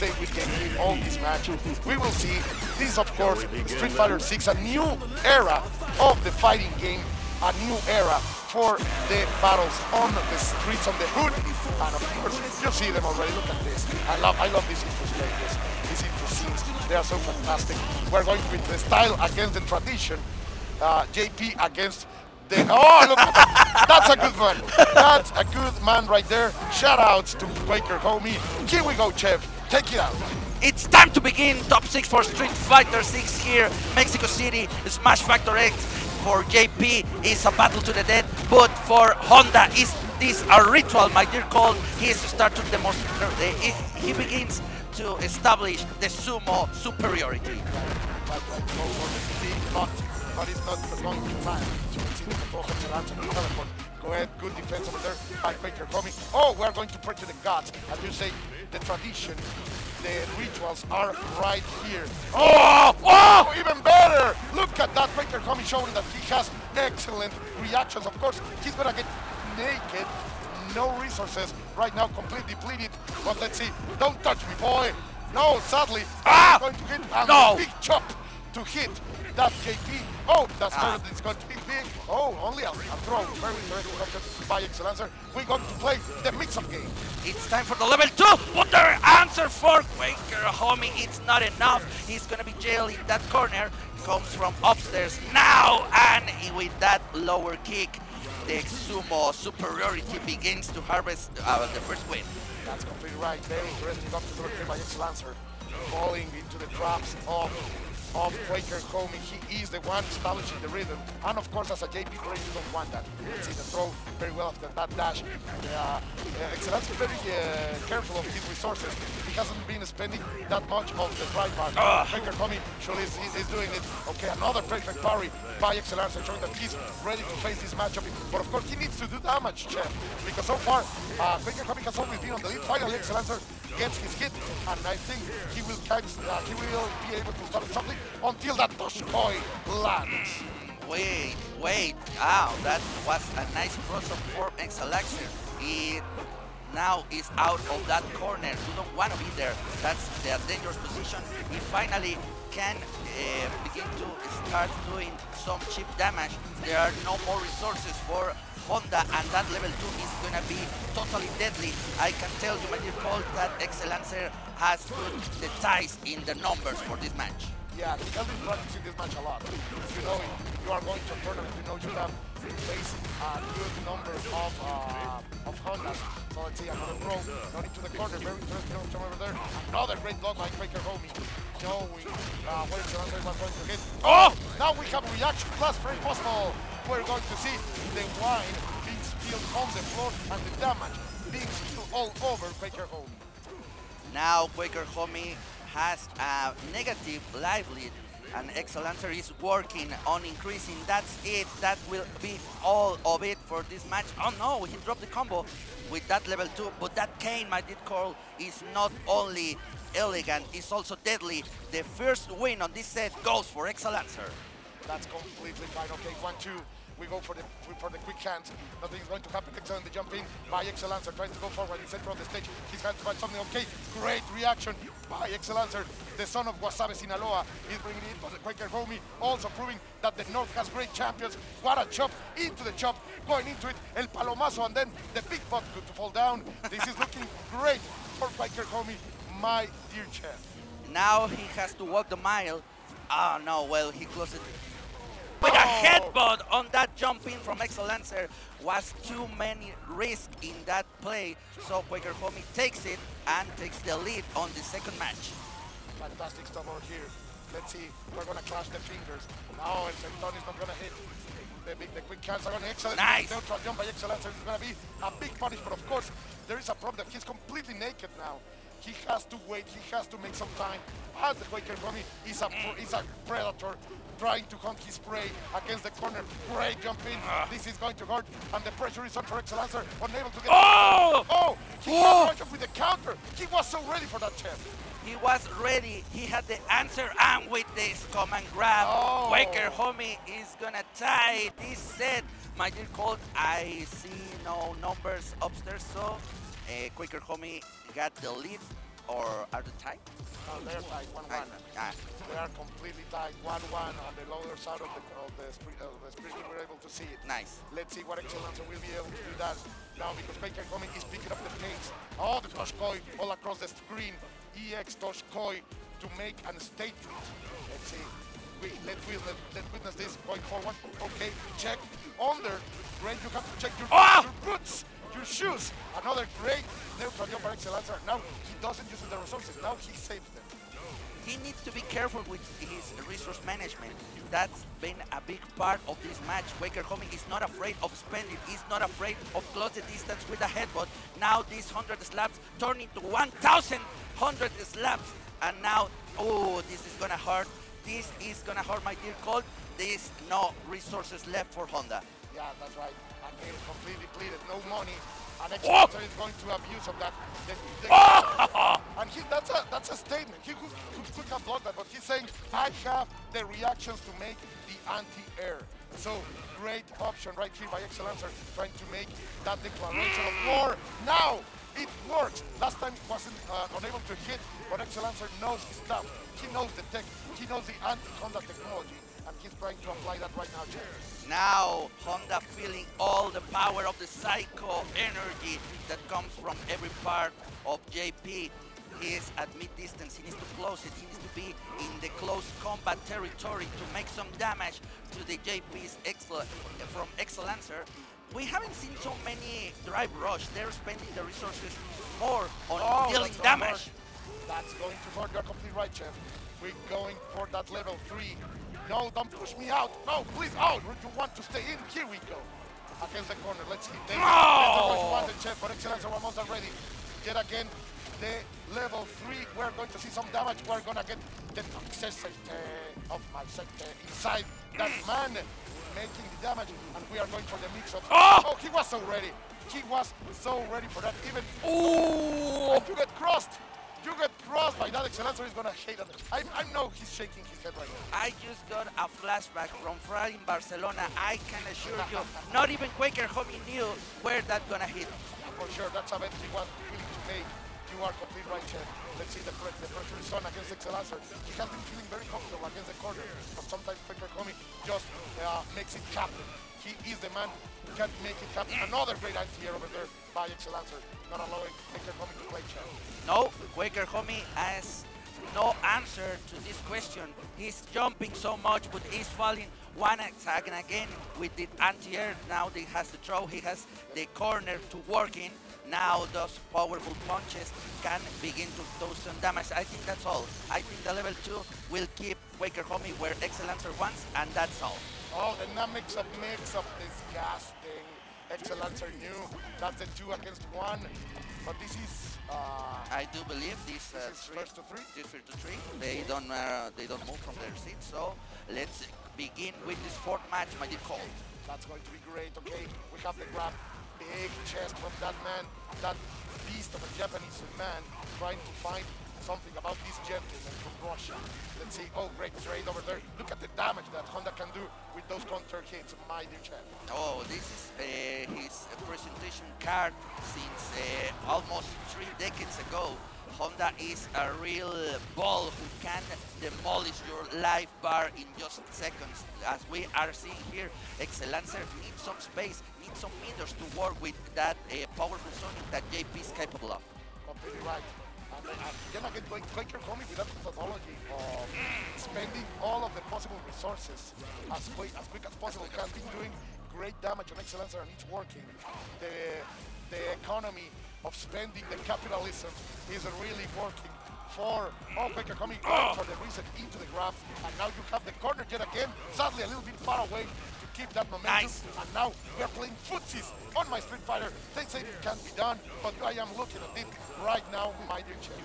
think we can win all these matches. We will see. This is, of course, Street Fighter 6, a new era of the fighting game, a new era for the battles on the streets, on the hood. And of course, you see them already. Look at this. I love these interplays, these intercenes. They are so fantastic. We're going with the style against the tradition. JP against the... Oh, look at that. That's a good one. That's a good man right there. Shout outs to Quaker Homie. Here we go, Chef. Take it out. It's time to begin top 6 for Street Fighter 6 here. Mexico City, Smash Factor X. For JP is a battle to the death, but for Honda is this a ritual, my dear Cole. He is to start to demonstrate. He begins to establish the sumo superiority. But it's not for long time. Go ahead, good defense over there by Quaker Homie. Oh, we're going to pray to the gods. As you say, the tradition, the rituals are right here. Oh, oh, even better! Look at that, Quaker Homie showing that he has excellent reactions. Of course, he's gonna get naked, no resources. Right now, completely depleted, but let's see. Don't touch me, boy. No, sadly, I'm going to hit a big chop to hit that JP. Oh, that's better. It's going to be big. Oh, only a throw. Very interesting option by Excelancer. We're going to play the mix-up game. It's time for the level 2. What their answer for Quaker Homie. It's not enough. He's going to be jailed in that corner. Comes from upstairs now. And with that lower kick, the sumo superiority begins to harvest the first win. That's completely right. Very interesting option by Excelancer. Falling into the traps of Quaker Homie. He is the one establishing the rhythm, and of course as a JP player you don't want that. You see the throw very well after that dash. Excelancer very careful of his resources. He hasn't been spending that much of the drive bar. Quaker Homie surely is doing it. Okay, another perfect parry by Excelancer showing that he's ready to face this matchup. But of course he needs to do damage, Chef, because so far Quaker Homie has always been on the lead. Finally Excelancer gets his hit, and I think he will be able to start something until that push coin lands. Wait, ow, that was a nice cross-up for Excelancer. It now is out of that corner. You don't want to be there. That's the dangerous position. We finally can begin to start doing some cheap damage. There are no more resources for Honda, and that level 2 is going to be totally deadly. I can tell you, my dear Cole, that Excelancer has put the ties in the numbers for this match. Yeah, he has been practicing this match a lot. If you know you are going to a tournament, you know you have faced a good number of Hondas. So let's see, another throw, not into the corner, very interesting option over there. Another great block by Quaker Homie. Knowing where Excelancer was going to hit. Oh! Now we have a reaction plus very possible. We're going to see the wine being spilled on the floor and the damage being spilled all over Quaker Homie. Now Quaker Homie has a negative life lead, and Excelancer is working on increasing. That's it. That will be all of it for this match. Oh no, he dropped the combo with that level 2, but that cane, my dear Cole, is not only elegant, it's also deadly. The first win on this set goes for Excelancer. That's completely fine. Okay, 1-2. We go for the quick hands. Nothing's going to happen. Excellent, the jump in by Excelancer, trying to go forward in the center of the stage. He's trying to find something. Okay, great reaction by Excelancer. The son of Guasave, Sinaloa, is bringing it for the Quaker Homie, also proving that the North has great champions. What a chop into the chop, going into it, el palomazo, and then the big butt to fall down. This is looking great for Quaker Homie, my dear Chef. Now he has to walk the mile. Oh no, well, he closed it. With a headbutt on that jump in from Excelancer. Was too many risks in that play, so Quaker Homie takes it and takes the lead on the second match. Fantastic stuff over here. Let's see, we're gonna clash the fingers. Now Excelancer is not gonna hit. The quick hands are gonna excellent. Nice. Neutral jump by Excelancer is gonna be a big punish, but of course, there is a problem. He's completely naked now. He has to wait, he has to make some time, as the Quaker Homie is a predator trying to hunt his prey against the corner. Great jump in, this is going to hurt, and the pressure is on for Excelancer, unable to get... Oh! Oh! He got up with the counter, he was so ready for that, Chef. He was ready, he had the answer, and with this command grab, Quaker Homie is gonna tie this set. My dear Cole, I see no numbers upstairs, so... Quaker Homie got the lead or are they tied? No, they're tied 1-1. They are completely tied 1-1 on the lower side of the sprint. We were able to see it. Nice. Let's see what Excelancer will be able to do that now, because Quaker Homie is picking up the pace. Oh, the Toshkoi all across the screen. EX Toshkoi to make a statement. Let's see. Let's witness this going forward. Okay, check under. Great, you have to check your, your boots, your shoes. Another great neutral jump for Excelancer. Now he doesn't use the resources. Now he saves them. He needs to be careful with his resource management. That's been a big part of this match. Quaker Homie is not afraid of spending. He's not afraid of close the distance with a headbutt. Now these 100 slaps turn into 1,100 slaps. And now, oh, this is gonna hurt. This is gonna hurt, my dear Colt. There's no resources left for Honda. Yeah, that's right. And game completely cleared, no money. And Excelancer is going to abuse of that. And that's a statement. He could have blocked that, but he's saying, I have the reactions to make the anti-air. So great option right here by Excelancer, trying to make that declaration of war. Now it works. Last time he wasn't unable to hit, but Excelancer knows his stuff. He knows the tech. He knows the anti-Honda technology. And he's trying to apply that right now, James. Now, Honda feeling all the power of the psycho energy that comes from every part of JP. He is at mid-distance, he needs to close it, he needs to be in the close combat territory to make some damage to the JP's from Excelancer. We haven't seen so many drive rush, they're spending the resources more on dealing damage. That's going to hurt, you're completely right, Chef. We're going for that level 3. No, don't push me out. No, please. Oh, you want to stay in? Here we go. Against the corner. Let's hit them. No! The chef, but Excelancer almost already. Yet again, the level 3. We're going to see some damage. We're going to get the toxicity of my sector inside that man, making the damage. And we are going for the mix of... Oh, he was so ready. He was so ready for that. Even... Oh! And you get crossed. You get crossed by that. Excelancer is gonna hate it. I know he's shaking his head right now. I just got a flashback from Friday in Barcelona. I can assure you, not even Quaker Homie knew where that's gonna hit. For sure, that's a bet he was willing to make. You are complete right, Chef. Let's see the pressure is on against Excelancer. He has been feeling very comfortable against the corner, but sometimes Quaker Homie just makes it happen. He is the man who can make it happen. Another great idea over there by Excelancer. Not allowing Quaker Homie to play, Chef. No, Quaker Homie has no answer to this question. He's jumping so much, but he's falling one attack and again with the anti-air. Now he has the throw, he has the corner to work in. Now those powerful punches can begin to do some damage. I think that's all. I think the level 2 will keep Quaker Homie where Excelancer wants, and that's all. Oh, the dynamics of mix of disgusting. Excelancer knew that's the 2 against 1, but this is. I do believe this. This is first to three. They don't move from their seat. So let's begin with this 4th match, my dear Cole. That's going to be great. Okay, we have the grab, big chest from that man, that beast of a Japanese man, trying to find something about this gentleman from Russia. Let's see, oh, great trade over there. Look at the damage that Honda can do with those counter hits, my dear chap. Oh, this is his presentation card since almost 3 decades ago. Honda is a real ball who can demolish your life bar in just seconds. As we are seeing here, Excelancer needs some space, needs some meters to work with that powerful Sonic that JP is capable of. Completely right. Then again, Quaker Homie with that methodology of spending all of the possible resources as quick as possible, has been doing great damage on Excelancer, and it's working. The economy of spending the capitalism is really working for Quaker Homie for the reset into the grab, and now you have the corner yet again, sadly a little bit far away. Keep that momentum, nice. And now we are playing footsies on my Street Fighter. They say it can be done, but I am looking at it right now, my dear chef.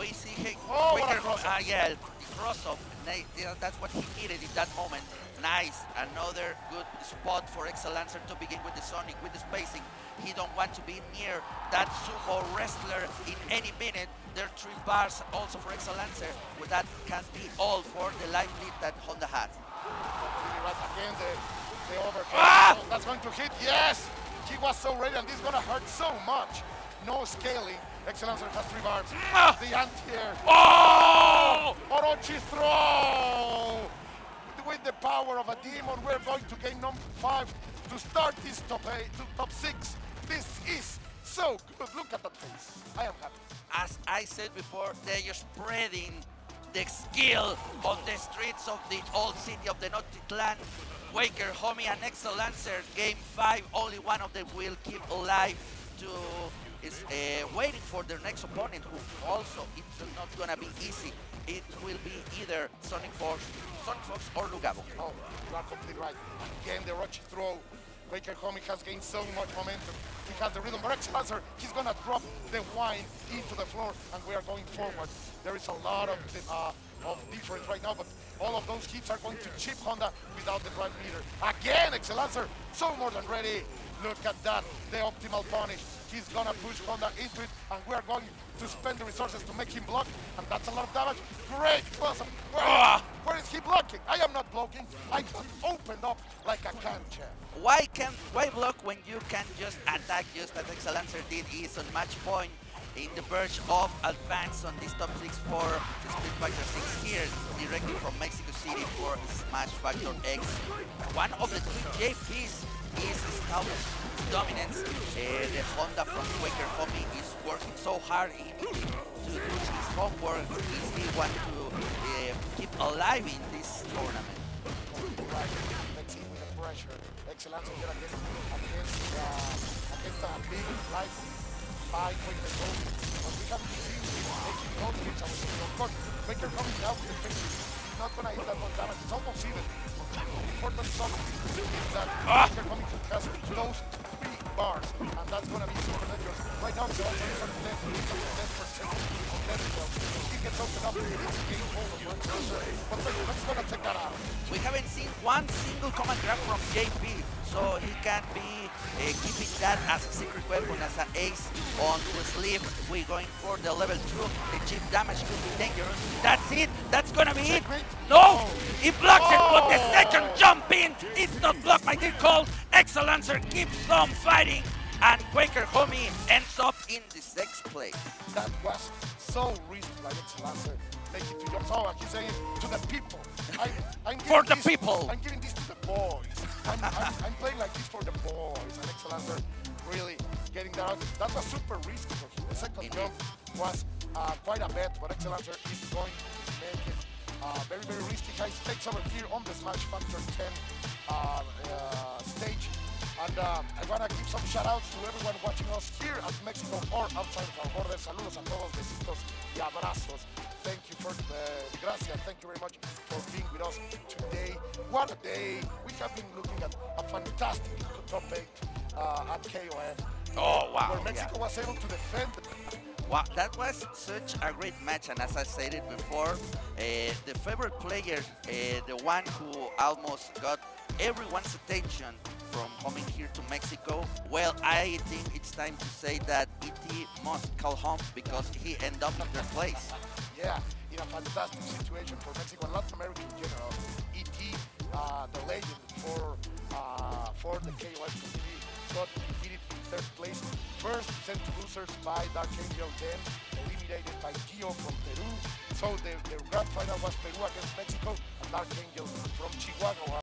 We see him. Oh, yeah, cross-up. That's what he needed in that moment. Nice, another good spot for Excelancer to begin with the Sonic, with the spacing. He don't want to be near that sumo wrestler in any minute. There are 3 bars also for Excelancer, where that can be all for the life lead that Honda has. Again, the overcut. That's going to hit. Yes! He was so ready, and this is going to hurt so much. No scaling. Excelancer has 3 bars. The hand here. Oh! Orochi's throw! With the power of a demon, we're going to gain number 5 to start this top 6. This is so good. Look at that face. I am happy. As I said before, they are spreading the skill on the streets of the old city of the Noctitlan. Quaker Homie and Excelancer, game 5. Only one of them will keep alive to is waiting for their next opponent, who also it's not gonna be easy. It will be either Sonic Fox or Lugabo. Oh, you are completely right. Again, the Rochi throw. Quaker Homie has gained so much momentum. He has the rhythm, but Excelancer, he's gonna drop the wine into the floor, and we are going forward. There is a lot of difference right now, but all of those hits are going to chip Honda without the prime meter. Again, Excelancer, so more than ready. Look at that, the optimal punish. He's gonna push Honda into it, and we are going to spend the resources to make him block, and that's a lot of damage. Great close-up. Where is he blocking? I am not blocking. I just opened up like a can chair. Why block when you can just attack? Just as Excelancer did, is on match point in the verge of advance on this top 6 for the Street Fighter 6 here, directly from Mexico City for Smash Factor X. One of the 2 JPs is established dominance. The Honda from Quaker Homie is working so hard to do his homework. He still wants to keep alive in this tournament. Let's see with the pressure. Excelancer here against a big light by Quaker Homie. But we have to see making goals against our team. Of course, Quaker Homie now with the picture. He's not going to hit that one damage. It's almost even. Important stuff is that Quaker Homie has close 3 bars, and that's going to be super dangerous. Right now, he's also on 10% on that job. He gets opened up in this game hold of one closer, but let's going to take that out. We haven't seen one single command grab from JP, so he can be keeping that as a secret weapon, as an ace on the sleeve. We're going for the level 2. The cheap damage could be dangerous. That's it. That's going to be it. No! He blocked it, but the second jump in, it's not blocked by the call. Excelancer keeps on fighting, and Quaker Homie ends up in the 6th place. That was so risky by Excelancer. Make it to your power. He's saying to the people. I'm for the people. I'm giving this to the boys. I'm playing like this for the boys. And Excelancer really getting that out. That was super risky for him. The second jump was quite a bet, but Excelancer is going to make it very, very risky. High stakes over here on the Smash Factor 10 stage. And I want to give some shout-outs to everyone watching us here at Mexico or outside of our borders. Saludos a todos, besitos y abrazos. Thank you for the gracias. Thank you very much for being with us today. What a day. We have been looking at a fantastic top 8 at KOF. Oh, wow. Where Mexico was able to defend. Wow, that was such a great match, and as I stated before, the favorite player, the one who almost got everyone's attention from coming here to Mexico, well, I think it's time to say that E.T. must call home, because he ended up in third place. Yeah, in a fantastic situation for Mexico and Latin America in general. E.T., the legend for the KYC community, got defeated in 3rd place. First sent to losers by Dark Angel, then eliminated by Guillermo from Peru. So the grand final was Peru against Mexico and Dark Angel from Chihuahua.